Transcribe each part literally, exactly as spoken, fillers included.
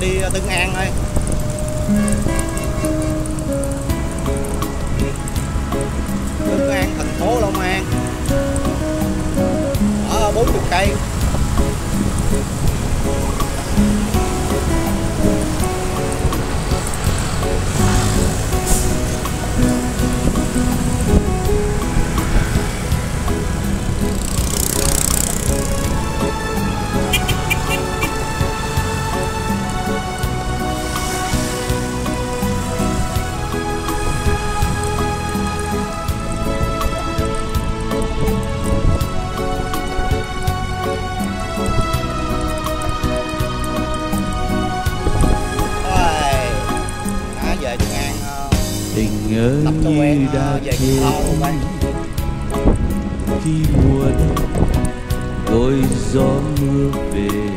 đi Tân An thôi. Tân An, thành phố Long An, ở bốn mươi cây. Tình ơi như đã chết khi mùa đông tôi gió mưa về,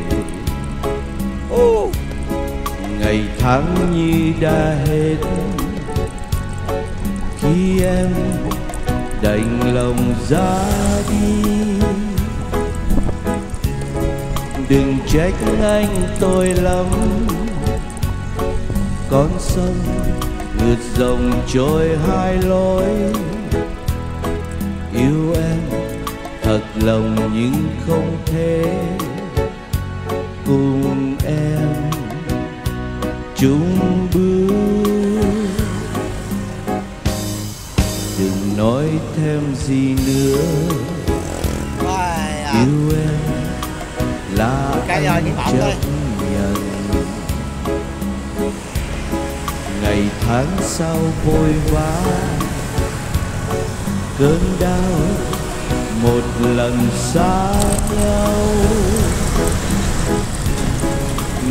ngày tháng như đã hết khi em đành lòng ra đi. Đừng trách anh tôi lắm, con sông ngược dòng trôi hai lối. Yêu em thật lòng nhưng không thể cùng em chung bước. Đừng nói thêm gì nữa, yêu em là anh chấp nhận. Ngày tháng sau vội vã cơn đau một lần xa nhau.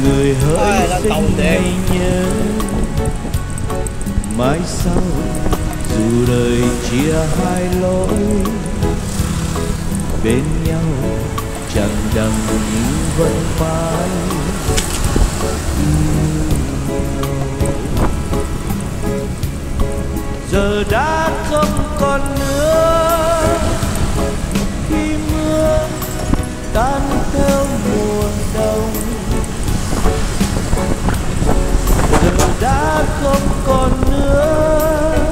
Người hỡi xin hãy nhớ, mãi sau dù đời chia hai lối, bên nhau chẳng đằng nhưng vẫn phải giờ đã không còn nữa. Khi mưa tan theo mùa đông, giờ đã không còn nữa.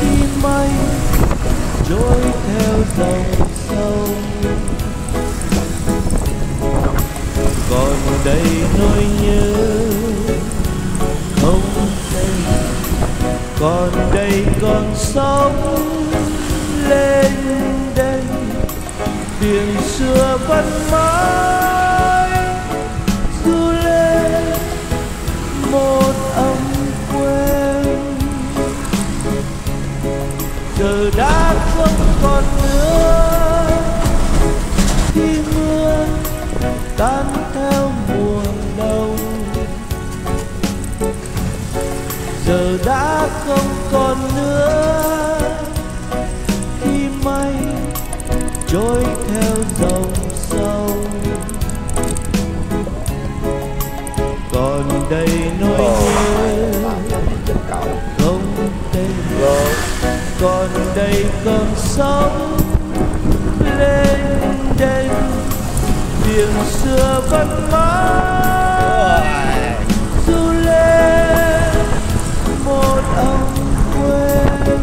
Khi mây trôi theo dòng sông, còn đây nỗi nhớ không thể. Còn đây còn sống lên đây, biển xưa vẫn mãi du lên một âm quen. Giờ đã không còn nữa, khi mưa tan theo mùa đông. Giờ đã không còn nữa, khi mây trôi theo dòng sông, còn đây nỗi nhớ không tên. Còn đây cơn sóng lên đây, biển xưa vẫn mãi du lên một ông quên.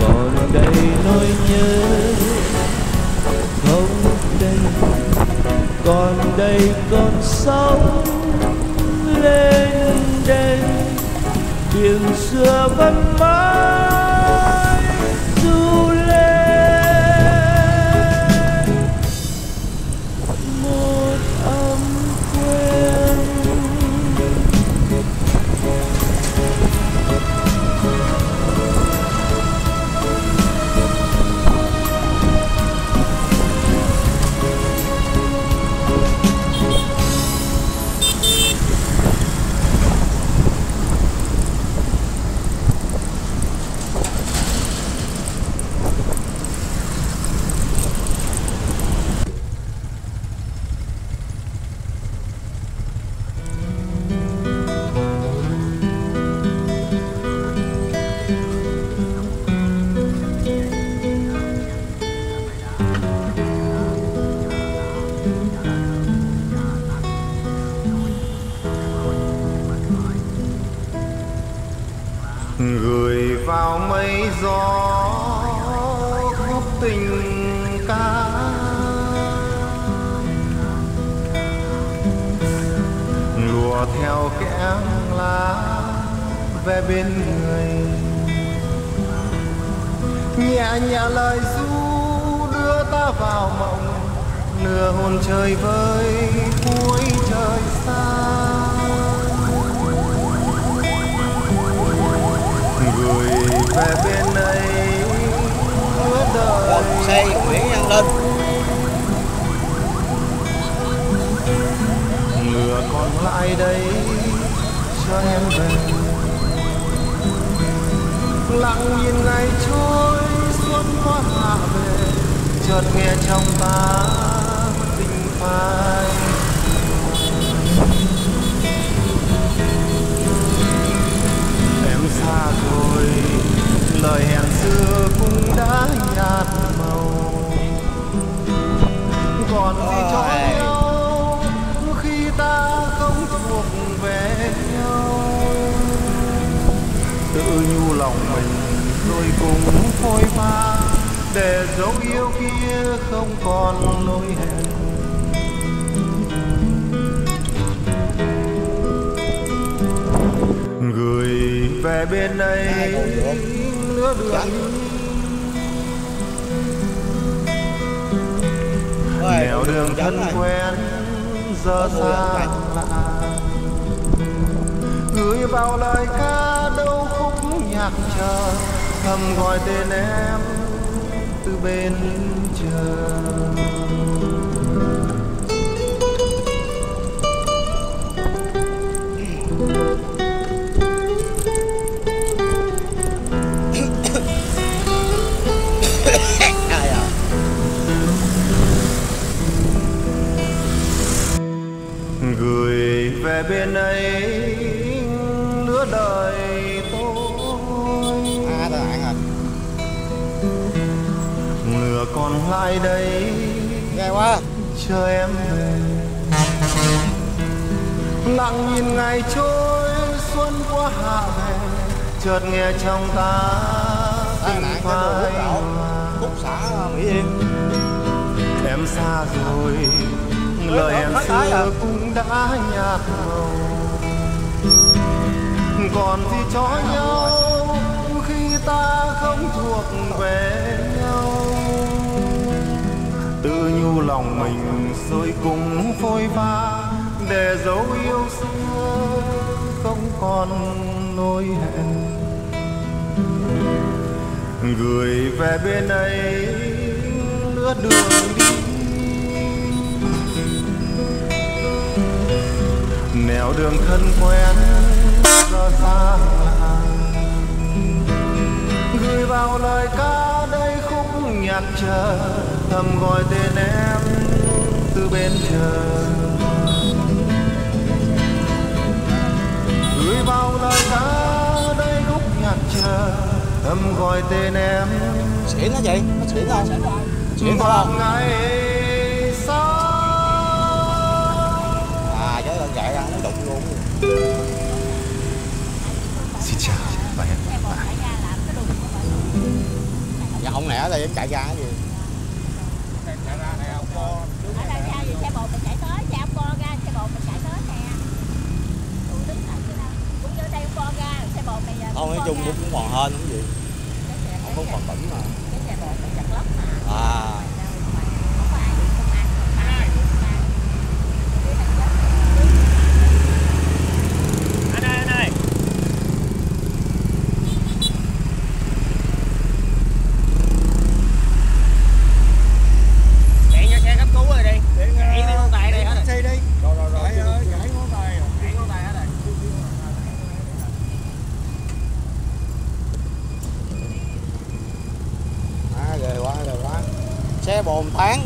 Còn đây nỗi nhớ không đây, còn đây con sóng lên đây, biển xưa vẫn mãi du lên một âm quên. góp tình ca. Lùa theo kẽ lá về bên người, nhẹ nhẹ lời ru đưa ta vào mộng, nửa hồn trời vơi cuối trời xa. Gửi về bên này hứa đời say Nguyễn Văn Linh, nửa còn lại đây cho em về, lặng nhìn ngày trôi xuân qua hạ về, chợt nghe trong ta tình phai. Xa rồi lời hẹn xưa cũng đã nhạt màu, còn gì cho nhau khi ta không thuộc về nhau. Tự nhu lòng mình rồi cùng phôi pha, để dấu yêu kia không còn nỗi hẹn. Gửi về bên đây lứa đường, nẻo đường thân quen giờ xa lạ. Gửi vào lời ca đâu khúc nhạc chờ, thầm gọi tên em từ bên chờ. Gửi về bên ấy lứa đời tôi, nửa còn lại đây chờ em về, lặng nhìn ngày trôi xuân qua hạ về, chợt nghe trong ta tình phai. Em xa rồi lời em xưa cũng đã nhạt màu, còn gì cho nhau khi ta không thuộc về nhau. Tự nhu lòng mình rồi cùng phôi pha, để dấu yêu xưa không còn nỗi hẹn. Gửi về bên ấy lứa đường đi, nẻo đường thân quen giờ xa lạ. Gửi vào lời ca đây khúc nhạc chờ, thầm gọi tên em từ bên chờ. Gửi vào lời ca đây khúc nhạc chờ, thầm gọi tên em. Xỉn hả chị? Nó xỉn không? Xỉn không? Chạy ra nó đụng luôn. Xin chào và hẹn gặp lại. Dạ ông nẻ đây chạy ra cái gì? Chạy ra này ông Bo. Ở đây sao gì xe bồn mình chạy tới, xe ông Bo ra, xe bồn mình chạy tới nè. Tôi đứng lại cái nào. Cũng vô đây ông Bo ra, xe bồn này giờ. Ông nói chung cũng cũng còn hên cũng gì. Ông cũng còn bẩn mà. Cái xe bồn mình chặt lóc mà. À. Bồn tán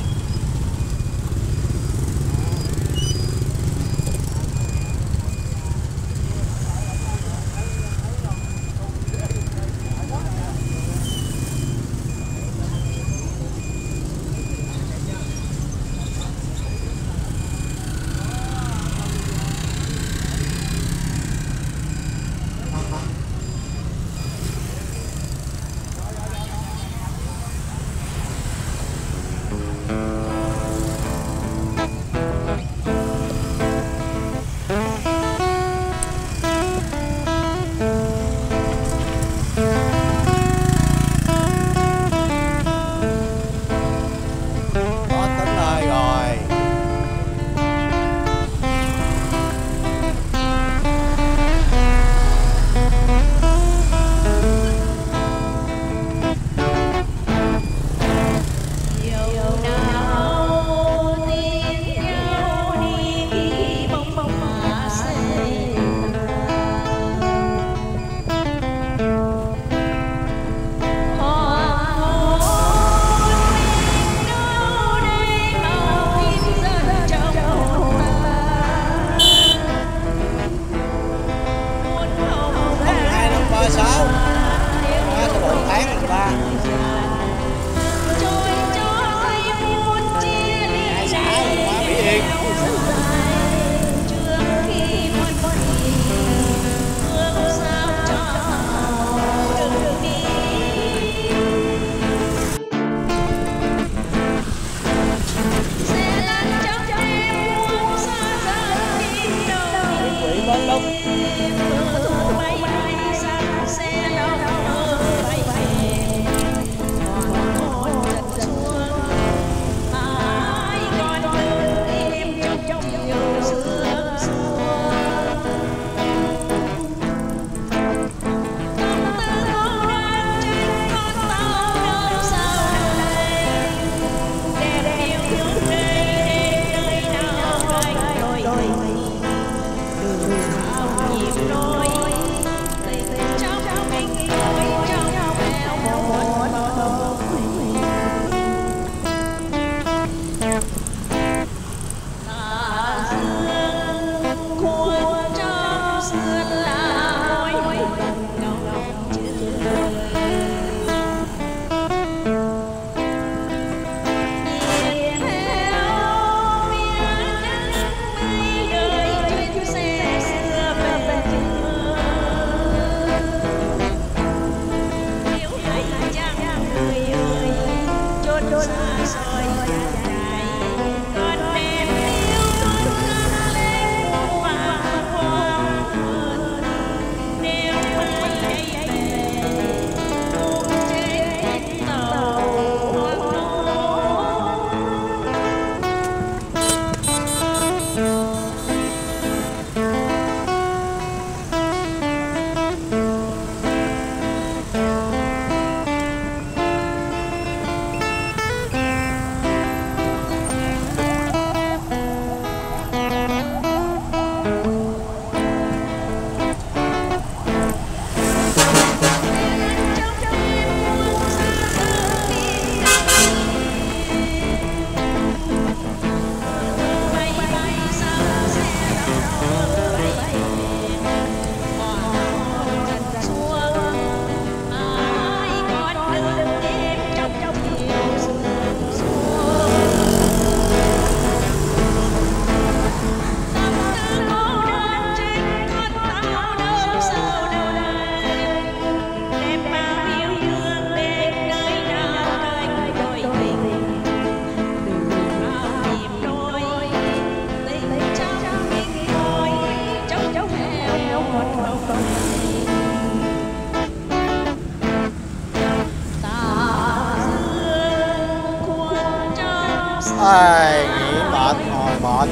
Ai, nghĩ mệt, ngồi mệt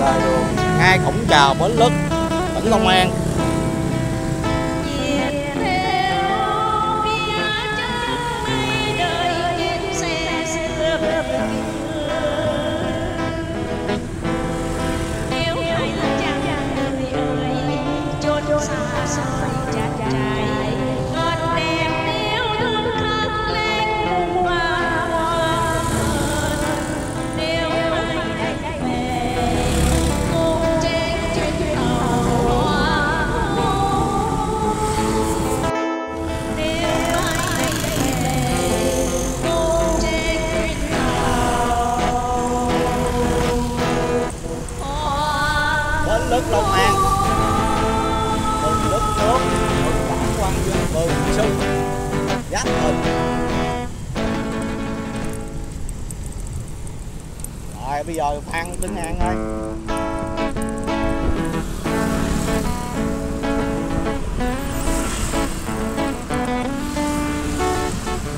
là đường ngay cổng chào Bến Lức, tỉnh Long An. Bến Lức Long An, Bến Lức nước, Bến Lức quan dân Bường Sư, Giáp Thịnh. Rồi bây giờ Phan Tân An ơi.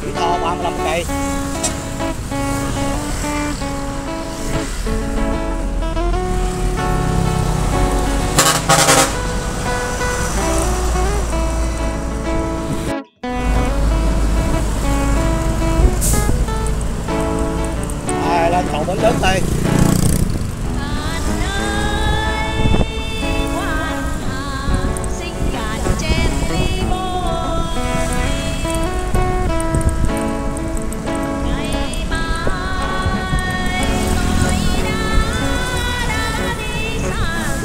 Chỉ to ba mươi lăm cây. Cầu Bến Lức đây. Hãy subscribe cho kênh Bến Lức Long An để không bỏ lỡ những video hấp dẫn.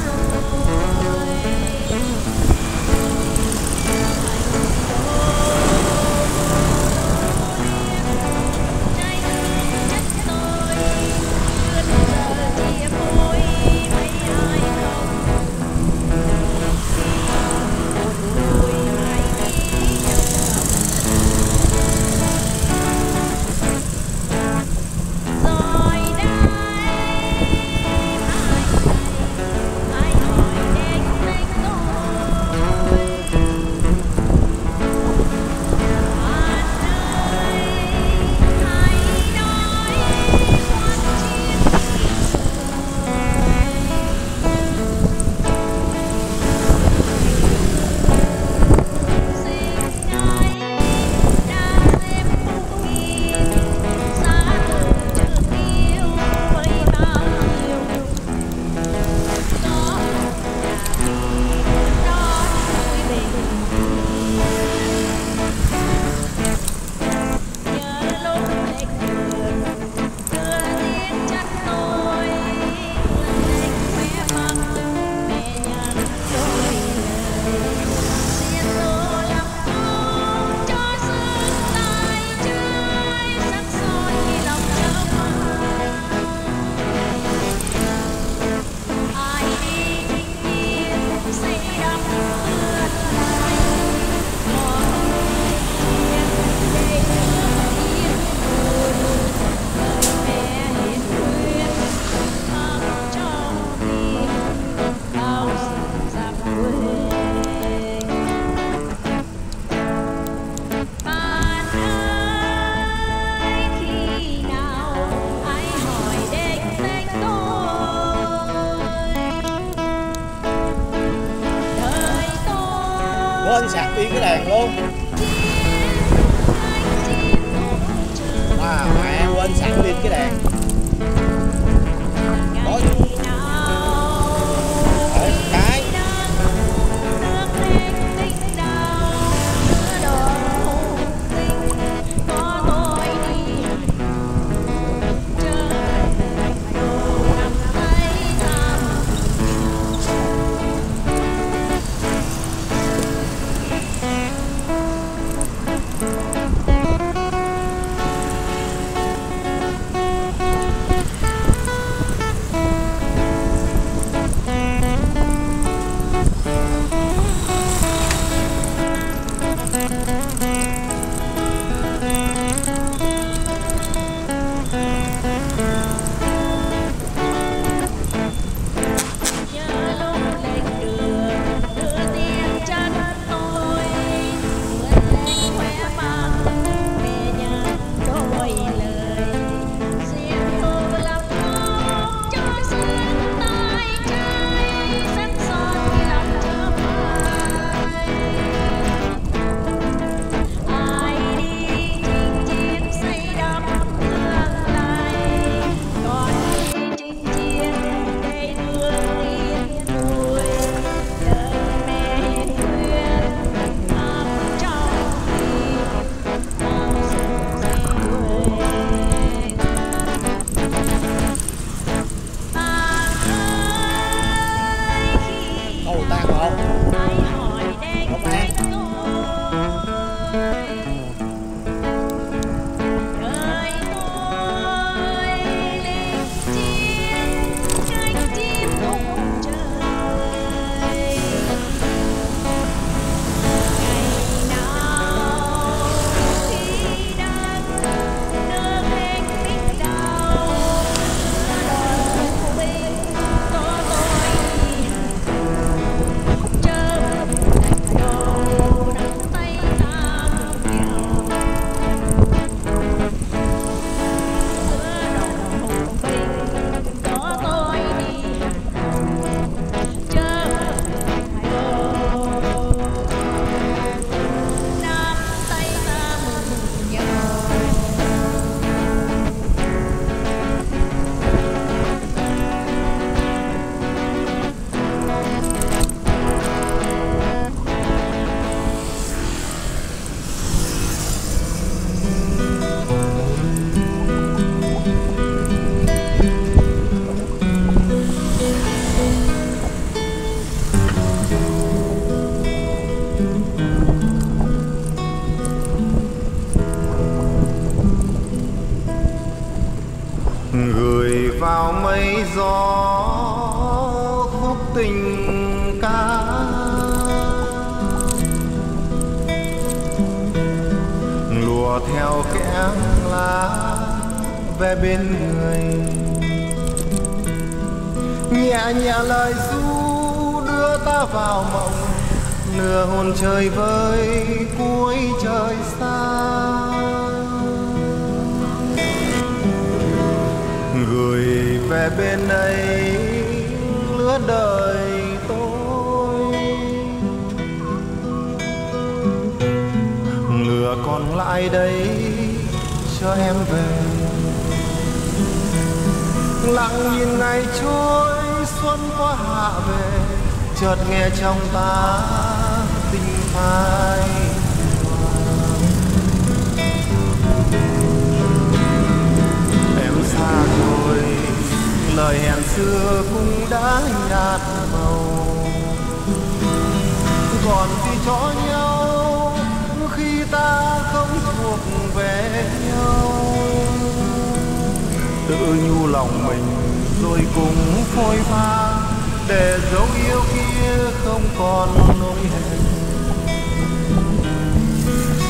sạc yên cái đèn luôn. Wow, mẹ quên sạc yên cái đèn. Đó.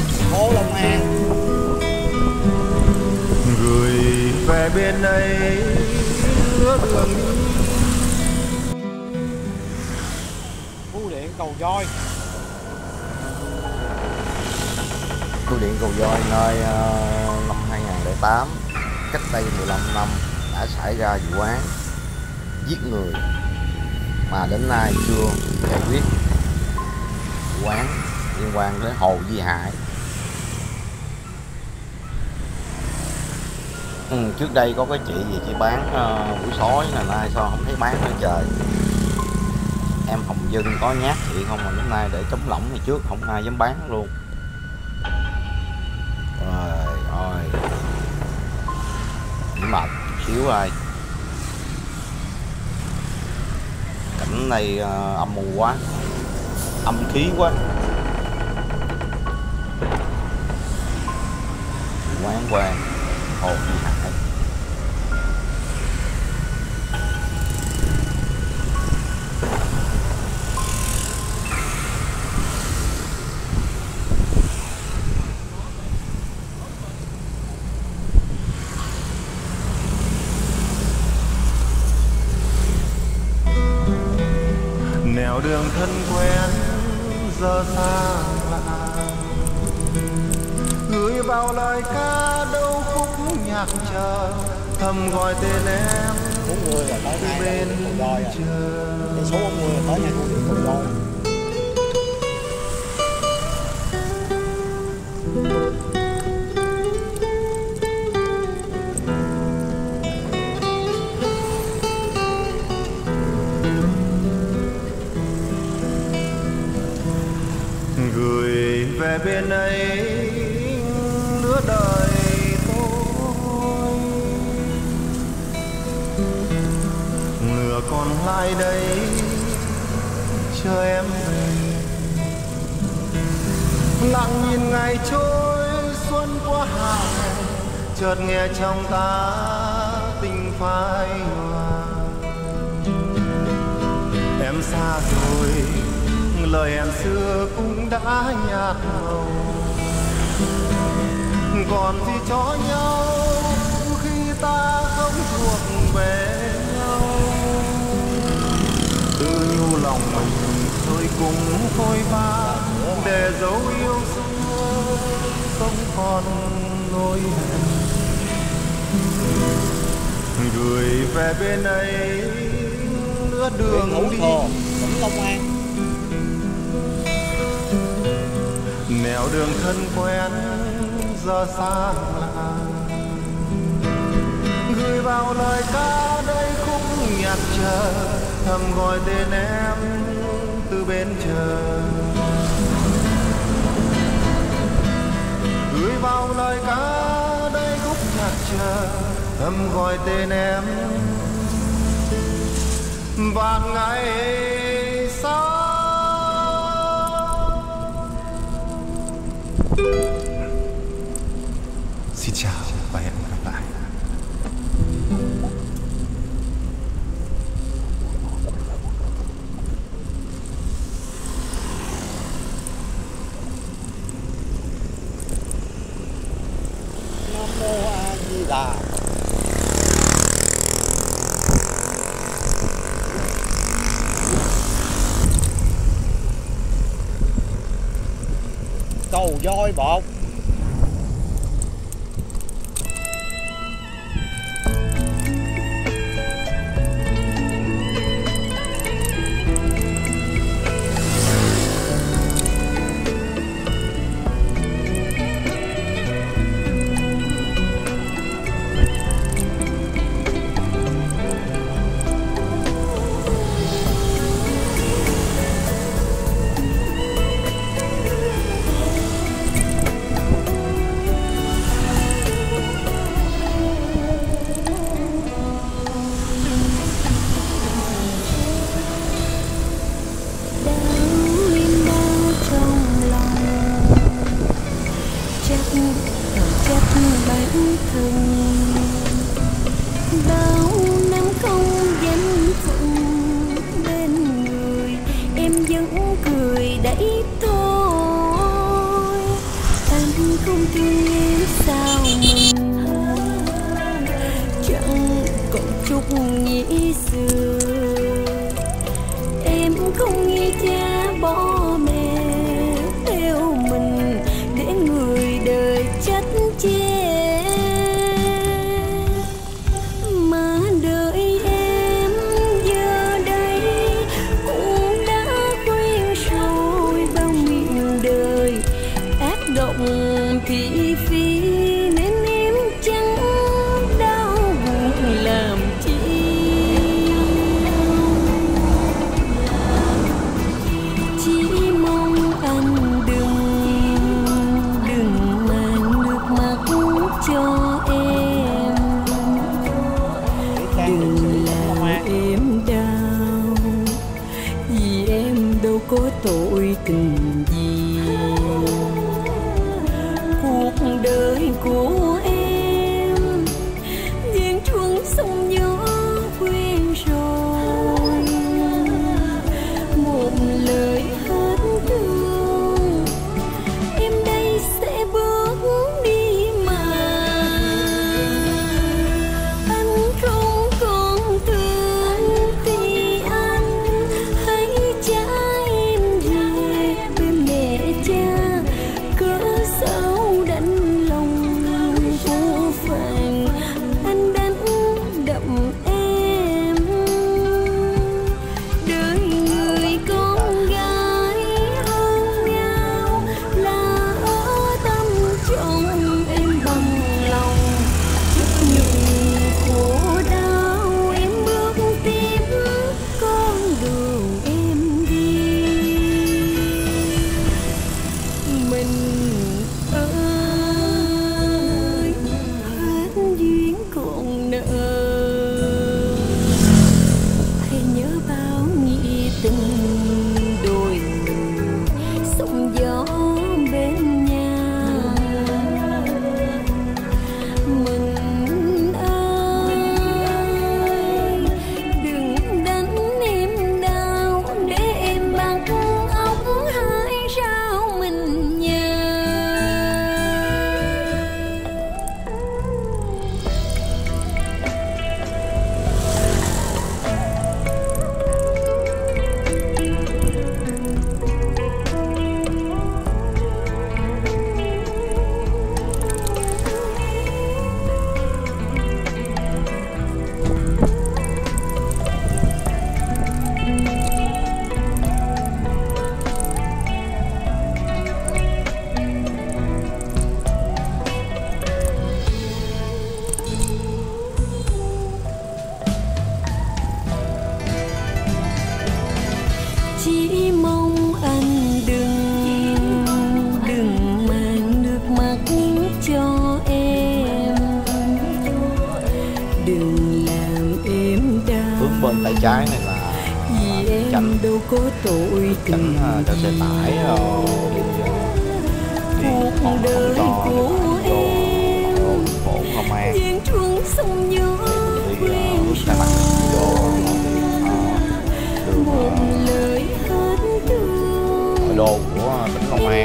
Đấy, cái. Bưu điện Cầu Voi nơi uh, năm hai nghìn không trăm lẻ tám, cách đây mười lăm năm đã xảy ra vụ án giết người mà đến nay chưa giải quyết. Vụ án liên quan tới Hồ Duy Hải. Ừ, trước đây có cái chị gì chị bán uh, buổi sói là nay sao không thấy bán nữa trời. Em Hồng Dân có nhát chị không mà hôm nay để chống lỏng thì trước không ai dám bán luôn. Trời ơi, mệt xíu rồi. Cảnh này uh, âm mù quá, âm khí quá. Quán quàng Hồ Duy Hải. Nẻo đường thân quen giờ xa lạ, gửi vào lời ca đâu khúc nhạc chờ, thầm gọi tên em từ bên chờ. Số người tới nhà bưu điện cầu voi. Gửi về bên ấy nửa đời tôi, nửa còn lại đây chờ em về. Lặng nhìn ngày trôi xuân qua hạ, chợt nghe trong ta tình phai hòa. Em xa rồi, lời em xưa cũng đã nhạt màu, còn gì cho nhau khi ta không thuộc về nhau. Tự nhu lòng mình tôi cũng phôi pha, để dấu yêu xưa không còn nỗi hẹn. Gửi về bên ấy nửa đường đi Long An, nẻo đường thân quen giờ xa lạ, gửi vào lời ca đây khúc nhạt chờ, thầm gọi tên em từ bên chờ. Gửi vào lời ca đây khúc nhạt chờ, thầm gọi tên em và ngày sau. Xin chào và hẹn gặp lại. Nam Mô A Di Đà. Cầu voi bột. Che cho em, đừng làm em đau, vì em đâu có tội tình gì. Cuộc đời của em duyên chuông sông nhớ quên rồi, một lời hết thương em đây sẽ bước đi mà anh không còn thương. Thì anh hãy trả em về với mẹ cha, cớ sao đánh lòng vô vàng anh đánh đậm em. Đời người con gái hơn nhau là ở tâm trong em bằng lòng, chấp nhận khổ đau em bước tiếp con đường em đi. Mình ơi hết duyên còn nợ, hãy nhớ bao nghĩa tình đôi mình sóng gió bên nhà. Mình ơi đừng đánh em đau, để em bằng ốc hái rau mình nhà. Chỉ mong anh đừng đừng mang nước mắt cho em, đừng làm em đau. Bước bên tay trái này là vì em tránh đâu có tội tình cho xe tải rồi đi con đời của em bộ công an duyên chuông sông nhớ quên rồi, một lời hết thương đồ của Bến Long An đây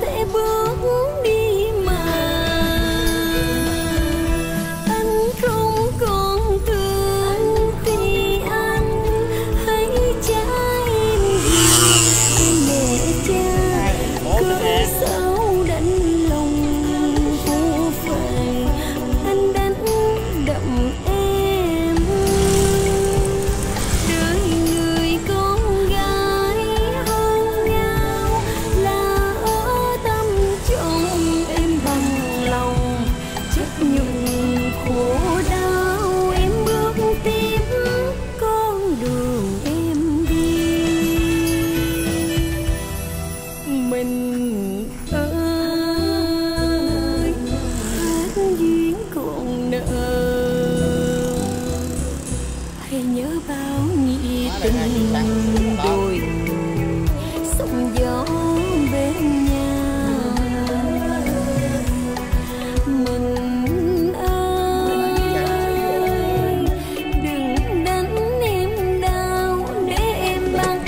sẽ bước đi mà anh không còn thương. Thì anh hãy trả em về mẹ cha, cớ sao đánh lòng vô vàng anh đánh đậm em. Đời người con gái hơn nhau là ở tâm trong em bằng lòng, chấp nhận khổ đau em bước tiếp con đường em đi. Mình ơi hết duyên còn nợ, hãy nhớ bao nghĩa tình đôi mình sóng gió bên nhà. Mình ơi đừng đánh em đau, để em bằng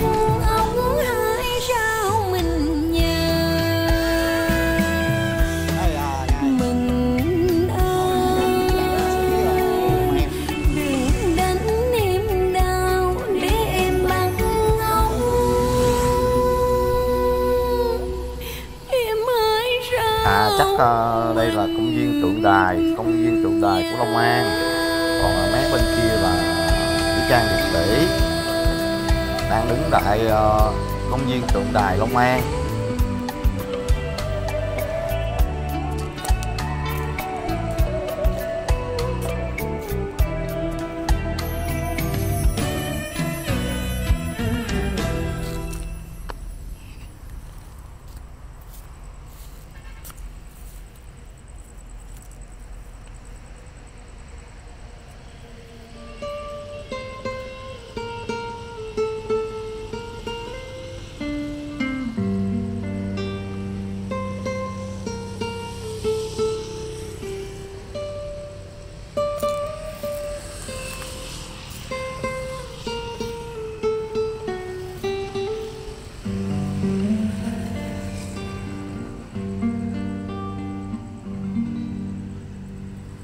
ốc hái rau mình nhà. Mình ơi đừng đánh em đau, để em bằng ốc em hãy rau. À chắc ờ, đây là công viên tượng đài, công viên tượng đài của Long An. Còn ở mé bên kia là Nghĩa Trang Liệt Sĩ. Đang đứng tại ờ, công viên tượng đài Long An.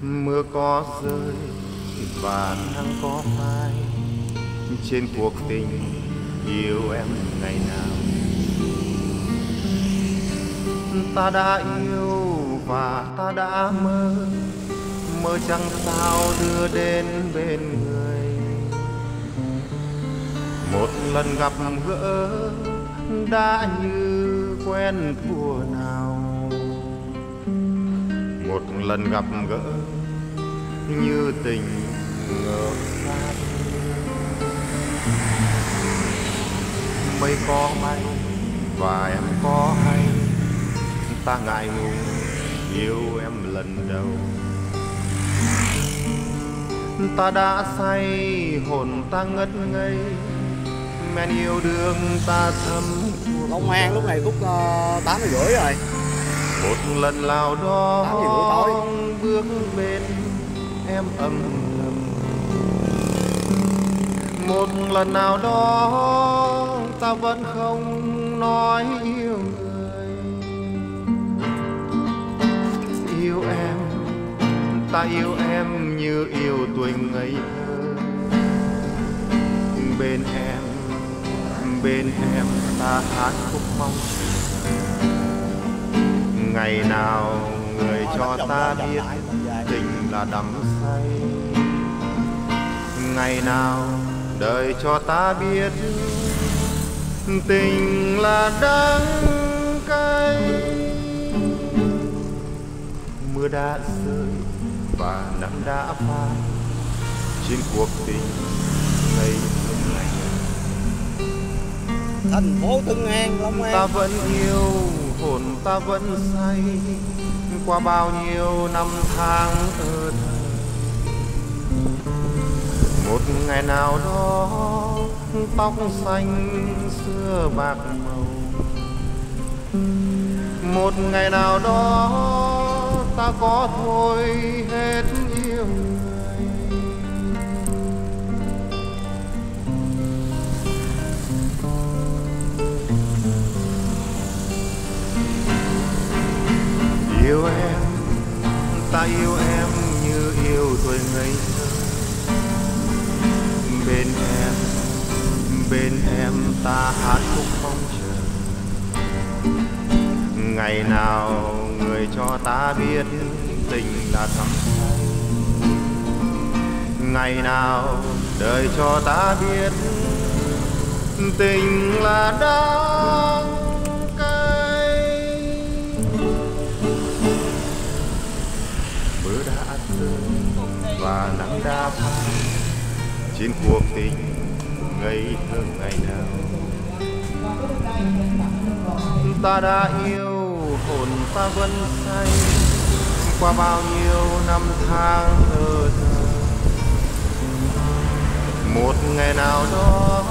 Mưa có rơi và nắng có phai, trên cuộc tình yêu em ngày nào. Ta đã yêu và ta đã mơ, mơ chẳng sao đưa đến bên người. Một lần gặp gỡ đã như quen thua nào, một lần gặp gỡ như tình ngờ xa. Mây có bay và em có hay, ta ngại ngùng yêu em lần đầu. Ta đã say hồn ta ngất ngây, men yêu đương ta thâm. Long An lúc này phút tám giờ rưỡi rồi. Một lần nào đó tám giờ rưỡi tối, bước bên em âm thầm. Một lần nào đó ta vẫn không nói yêu người. Yêu em, ta yêu em như yêu tuổi ngây thơ. Bên em, bên em ta hát khúc mong ngày nào người cho ta biết tình là đắm say. Ngày nào đời cho ta biết tình là đắng cay. Mưa đã rơi và nắng đã phai, trên cuộc tình ngày hôm nay. Thành phố Tân An, Long An, ta vẫn yêu, hồn ta vẫn say. Qua bao nhiêu năm tháng ơ thơ, một ngày nào đó tóc xanh xưa bạc màu. Một ngày nào đó ta có thôi hết yêu người. Yêu em, ta yêu em như yêu tuổi ngây thơ. Bên em, bên em ta hát khúc mong chờ. Ngày nào người cho ta biết tình là thắm say. Ngày nào đời cho ta biết tình là đắng cay. Mưa đã rơi và nắng đã phai, trên cuộc tình ngây thơ ngày nào. Ta đã yêu, hồn ta vẫn say. Qua bao nhiêu năm tháng ơ thơ, một ngày nào đó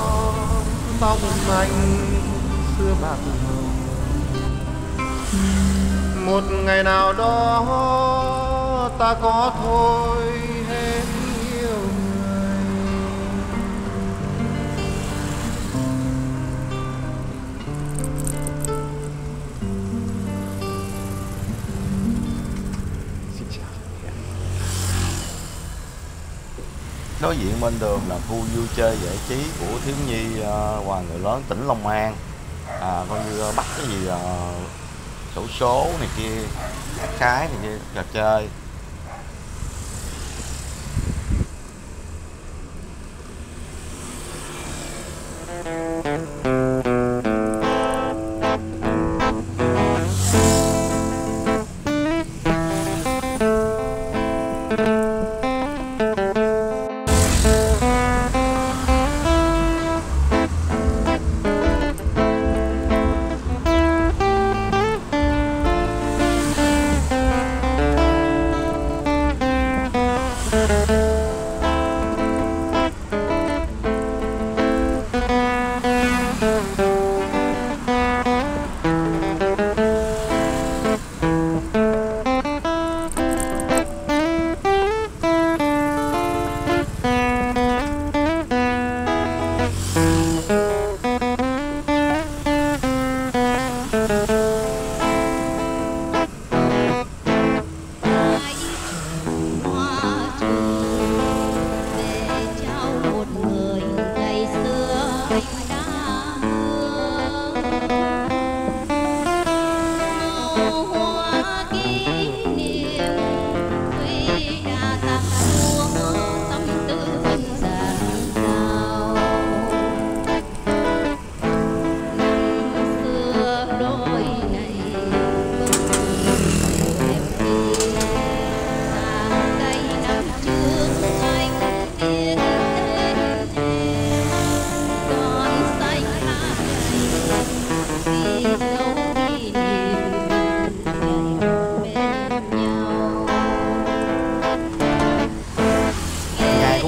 tóc xanh xưa bạc màu. Một ngày nào đó ta có thôi hết yêu người. Đối diện bên đường là khu vui chơi giải trí của thiếu nhi uh, và người lớn tỉnh Long An. À, coi như uh, bắt cái gì xổ uh, số này kia, cái này kia, trò chơi. Thank you.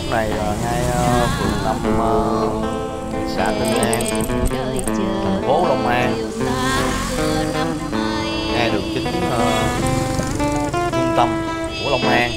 Lức này ngay phường năm xã Tân An, thành phố Long An, ngay đường chính trung tâm của Long An.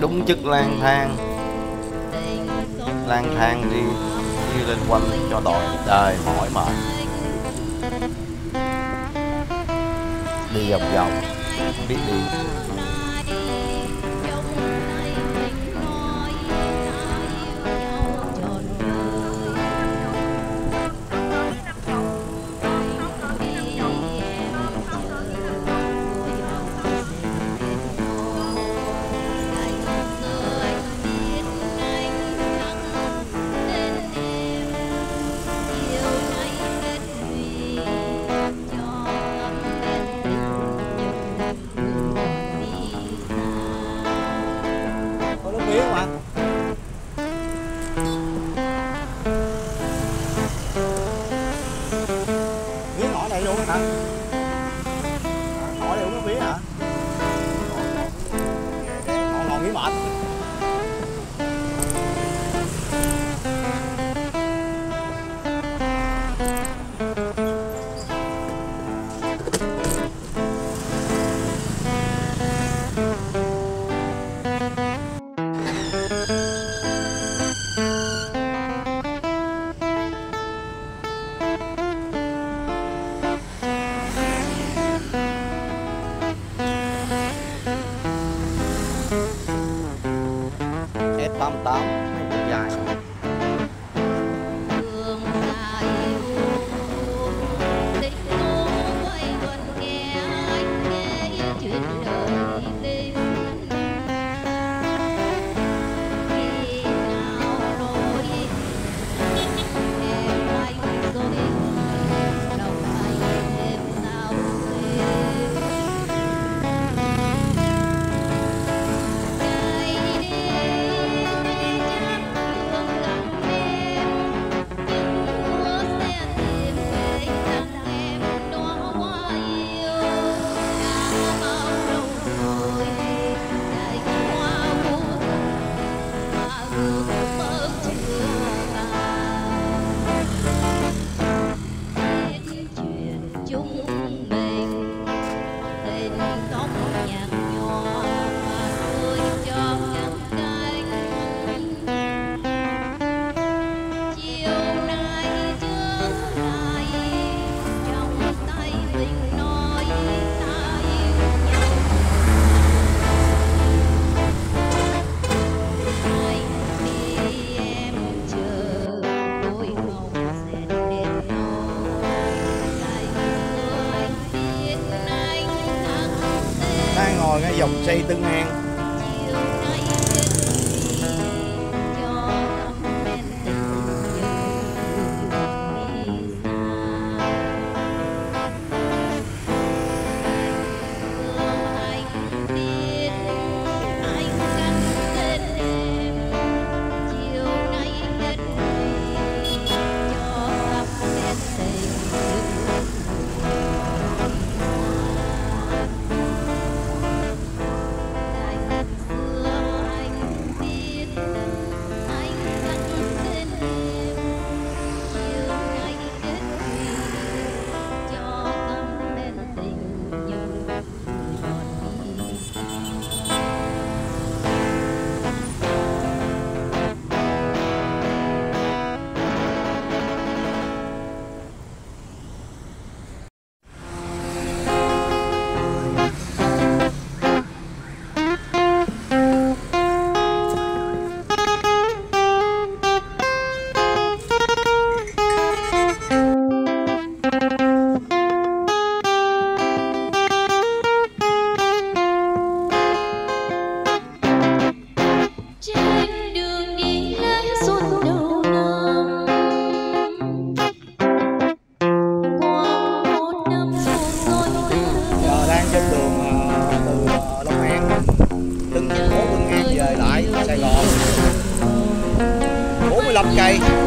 Đúng chức lang thang, lang thang đi đi lên quanh cho đời đời mỏi mệt, đi vòng vòng không biết đi. Dòng xây Tân An, hai mươi lăm cây.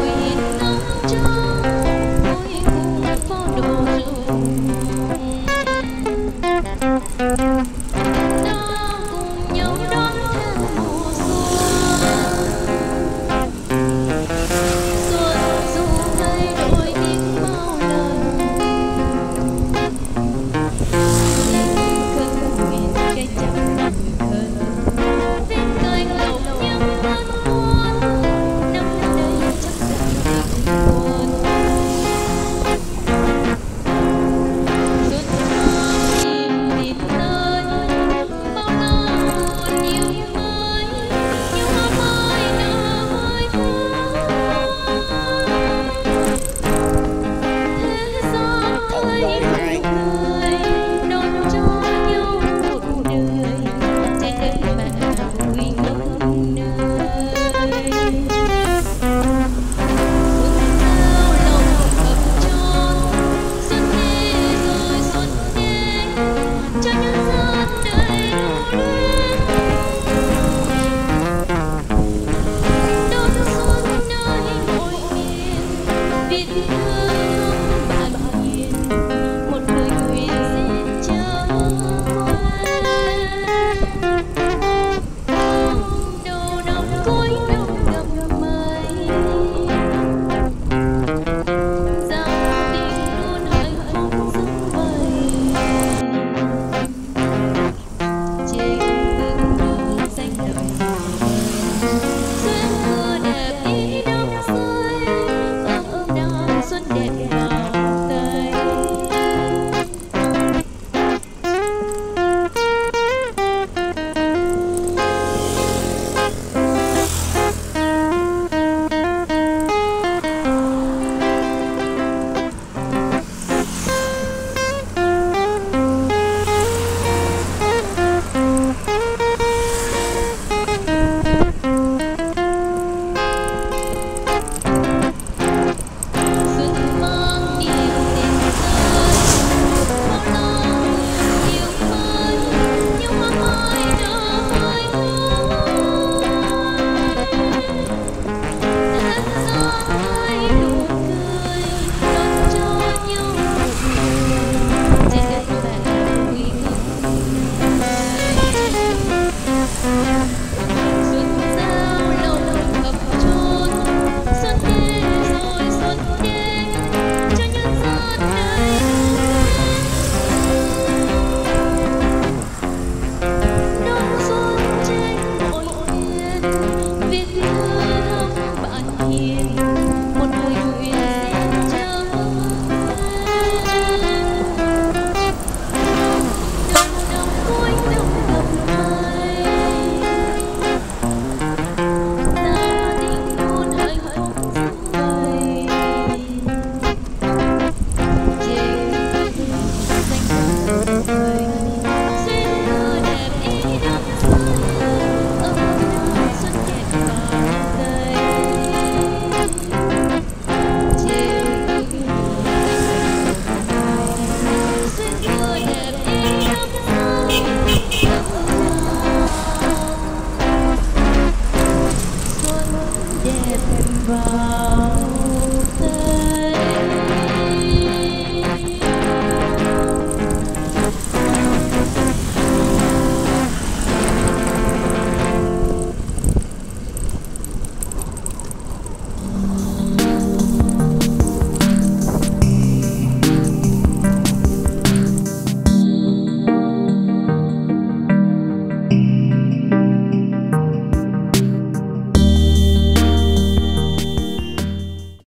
Hãy subscribe